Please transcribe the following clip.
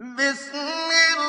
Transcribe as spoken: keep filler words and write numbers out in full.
بسم الله.